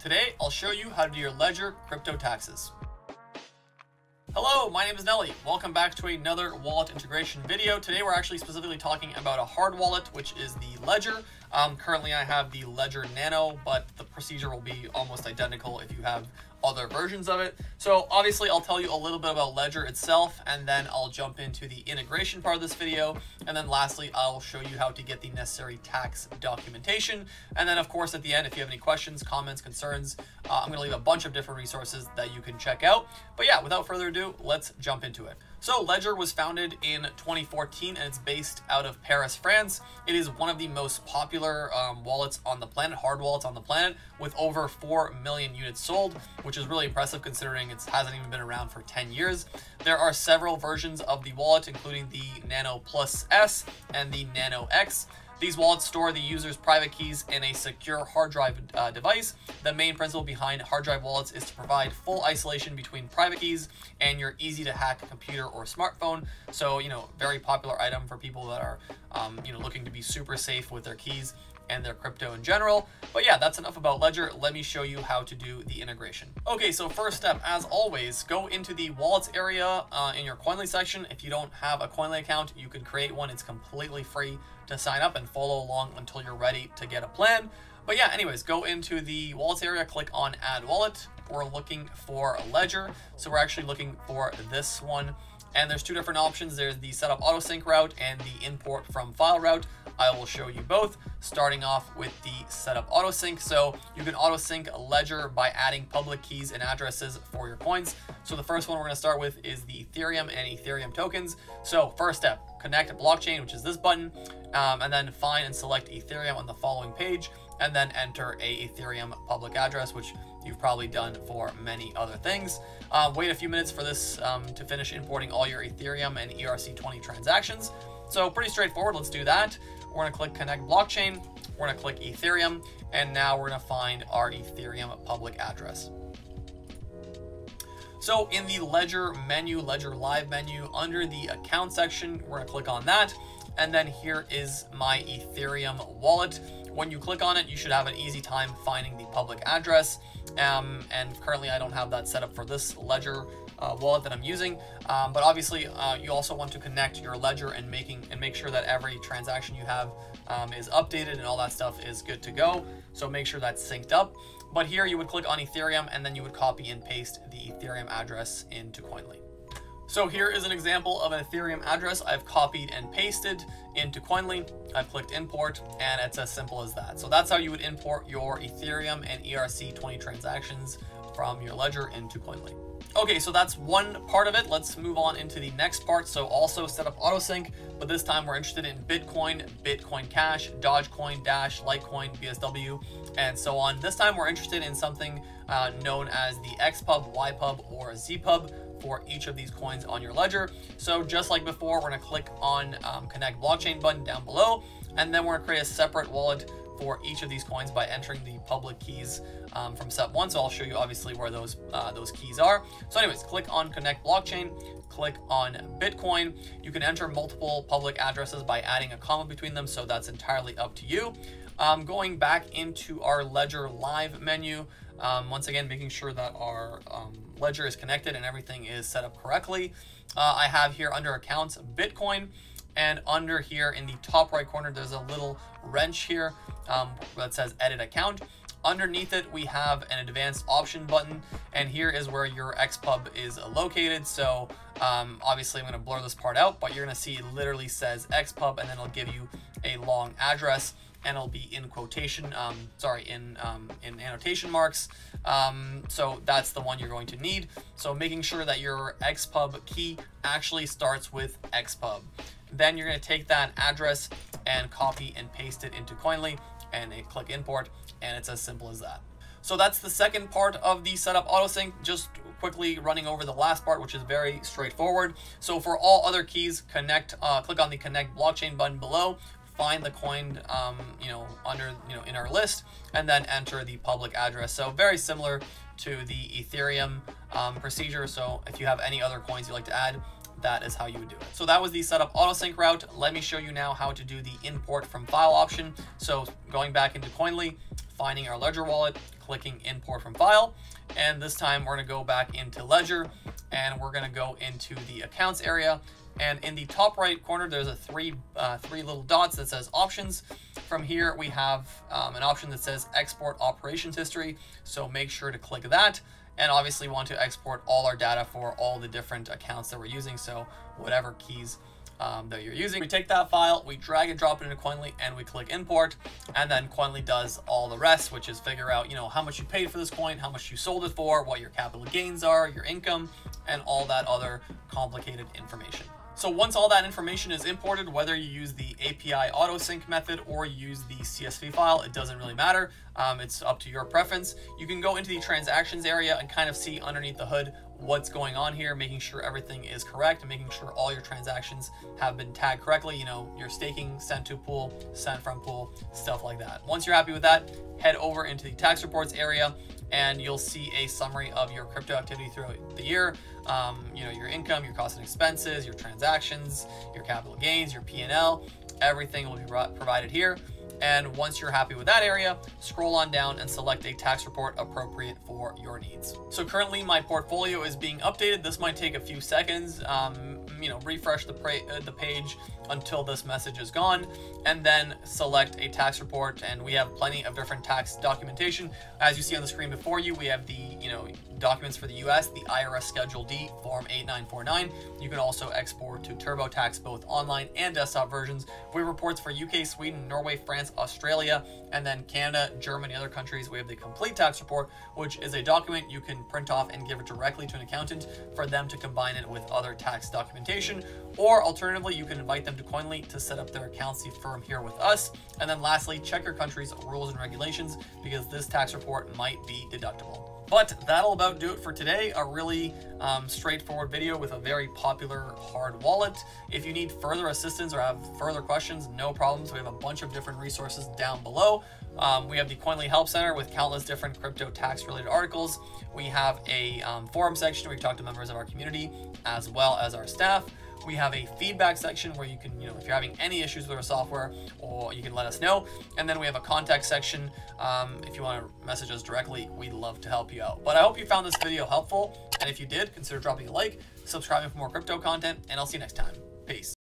Today, I'll show you how to do your Ledger crypto taxes. Hello, my name is Nelly. Welcome back to another wallet integration video. Today, we're actually specifically talking about a hard wallet, which is the Ledger. Currently, I have the Ledger Nano, but the procedure will be almost identical if you have other versions of it. So obviously, I'll tell you a little bit about Ledger itself, and then I'll jump into the integration part of this video. And then lastly, I'll show you how to get the necessary tax documentation. And then of course, at the end, if you have any questions, comments, concerns, I'm going to leave a bunch of different resources that you can check out. But yeah, without further ado, let's jump into it. So Ledger was founded in 2014 and it's based out of Paris, France. It is one of the most popular wallets on the planet, hard wallets on the planet, with over 4 million units sold, which is really impressive considering it hasn't even been around for 10 years. There are several versions of the wallet, including the Nano Plus S and the Nano X. These wallets store the user's private keys in a secure hard drive device. The main principle behind hard drive wallets is to provide full isolation between private keys and your easy to hack computer or smartphone. So, you know, very popular item for people that are, you know, looking to be super safe with their keys and their crypto in general. But yeah, that's enough about Ledger. Let me show you how to do the integration. Okay, so first step, as always, go into the wallets area in your Koinly section. If you don't have a Koinly account, you can create one. It's completely free to sign up and follow along until you're ready to get a plan. But yeah, anyways, go into the wallets area, click on add wallet. We're looking for Ledger. So we're actually looking for this one. And there's two different options. There's the setup auto sync route and the import from file route. I will show you both, starting off with the setup auto sync. So you can auto sync Ledger by adding public keys and addresses for your coins. So the first one we're going to start with is the Ethereum and Ethereum tokens. So first step, connect blockchain, which is this button, and then find and select Ethereum on the following page, and then enter a Ethereum public address, which you've probably done for many other things. Wait a few minutes for this to finish importing all your Ethereum and ERC-20 transactions. So pretty straightforward, let's do that. We're gonna click connect blockchain, we're gonna click Ethereum, and now we're gonna find our Ethereum public address. So in the Ledger menu, Ledger Live menu, under the account section, we're gonna click on that. And then here is my Ethereum wallet. When you click on it, you should have an easy time finding the public address. And currently I don't have that set up for this Ledger wallet that I'm using. But obviously you also want to connect your Ledger and make sure that every transaction you have is updated and all that stuff is good to go. So make sure that's synced up. But here you would click on Ethereum and then you would copy and paste the Ethereum address into Koinly. So here is an example of an Ethereum address I've copied and pasted into Koinly. I've clicked import and it's as simple as that. So that's how you would import your Ethereum and ERC-20 transactions from your Ledger into Koinly. Okay, so that's one part of it. Let's move on into the next part. So also set up AutoSync, but this time we're interested in Bitcoin, Bitcoin Cash, Dogecoin, Dash, Litecoin, BSW, and so on. This time we're interested in something known as the XPub, YPub, or ZPub for each of these coins on your Ledger. So just like before, we're gonna click on Connect Blockchain button down below, and then we're gonna create a separate wallet for each of these coins by entering the public keys from step one. So I'll show you obviously where those keys are. So anyways, click on Connect Blockchain, click on Bitcoin. You can enter multiple public addresses by adding a comma between them. So that's entirely up to you. Going back into our Ledger Live menu, once again, making sure that our Ledger is connected and everything is set up correctly. I have here under accounts, Bitcoin. And under here in the top right corner, there's a little wrench here that says edit account. Underneath it, we have an advanced option button. And here is where your XPub is located. So obviously I'm going to blur this part out, but you're going to see it literally says XPub and then it'll give you a long address and it'll be in quotation, in annotation marks. So that's the one you're going to need. So making sure that your XPub key actually starts with XPub. Then you're going to take that address and copy and paste it into Koinly and click import, and it's as simple as that. So that's the second part of the setup autosync. Just quickly running over the last part, which is very straightforward. So for all other keys, click on the Connect Blockchain button below, find the coin, in our list, and then enter the public address. So very similar to the Ethereum procedure. So if you have any other coins you'd like to add, that is how you would do it. So that was the setup autosync route. Let me show you now how to do the import from file option. So going back into Koinly, finding our Ledger wallet, clicking import from file, and this time we're going to go back into Ledger and we're going to go into the accounts area, and in the top right corner there's a three little dots that says options. From here we have an option that says export operations history, so make sure to click that. And obviously want to export all our data for all the different accounts that we're using, so whatever keys that you're using. We take that file, we drag and drop it into Koinly, and we click import, and then Koinly does all the rest, which is figure out, you know, how much you paid for this coin, how much you sold it for, what your capital gains are, your income, and all that other complicated information. So once all that information is imported, whether you use the API auto sync method or you use the CSV file, it doesn't really matter. It's up to your preference. You can go into the transactions area and kind of see underneath the hood what's going on here, making sure everything is correct and making sure all your transactions have been tagged correctly. You know, your staking, sent to pool, sent from pool, stuff like that. Once you're happy with that, head over into the tax reports area and you'll see a summary of your crypto activity throughout the year. You know, your income, your costs and expenses, your transactions, your capital gains, your P&L, everything will be provided here. And once you're happy with that area, scroll on down and select a tax report appropriate for your needs. So currently my portfolio is being updated. This might take a few seconds. You know, refresh the page until this message is gone, and then select a tax report. And we have plenty of different tax documentation. As you see on the screen before you, we have the, you know, documents for the US, the IRS Schedule D, Form 8949. You can also export to TurboTax, both online and desktop versions. We have reports for UK, Sweden, Norway, France, Australia, and then Canada, Germany, other countries. We have the complete tax report, which is a document you can print off and give it directly to an accountant for them to combine it with other tax documentation. Or alternatively, you can invite them to Koinly to set up their accounts, the firm here with us. And then lastly, check your country's rules and regulations, because this tax report might be deductible. But that'll about do it for today. A really straightforward video with a very popular hard wallet. If you need further assistance or have further questions, no problems. We have a bunch of different resources down below. We have the Koinly Help Center with countless different crypto tax related articles. We have a forum section where we talk to members of our community as well as our staff. We have a feedback section where you can, you know, if you're having any issues with our software, or you can let us know. And then we have a contact section. If you want to message us directly, we'd love to help you out. But I hope you found this video helpful. And if you did, consider dropping a like, subscribing for more crypto content, and I'll see you next time. Peace.